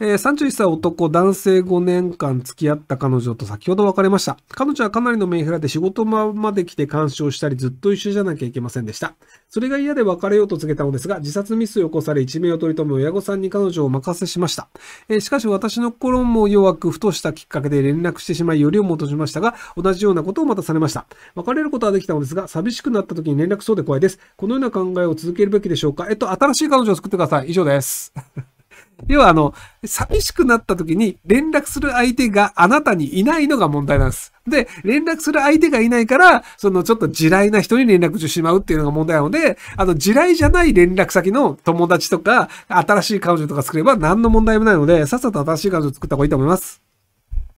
31歳男、男性5年間付き合った彼女と先ほど別れました。彼女はかなりのメンヘラで仕事場まで来て監視をしたりずっと一緒じゃなきゃいけませんでした。それが嫌で別れようと告げたのですが、自殺ミスを起こされ一命を取り留め親御さんに彼女をお任せしました。しかし私の心も弱くふとしたきっかけで連絡してしまいよりを戻しましたが、同じようなことをまたされました。別れることはできたのですが、寂しくなった時に連絡しそうで怖いです。このような考えを続けるべきでしょうか。新しい彼女を作ってください。以上です。要は寂しくなった時に連絡する相手があなたにいないのが問題なんです。で、連絡する相手がいないから、ちょっと地雷な人に連絡してしまうっていうのが問題なので、地雷じゃない連絡先の友達とか、新しい彼女とか作れば何の問題もないので、さっさと新しい彼女を作った方がいいと思います。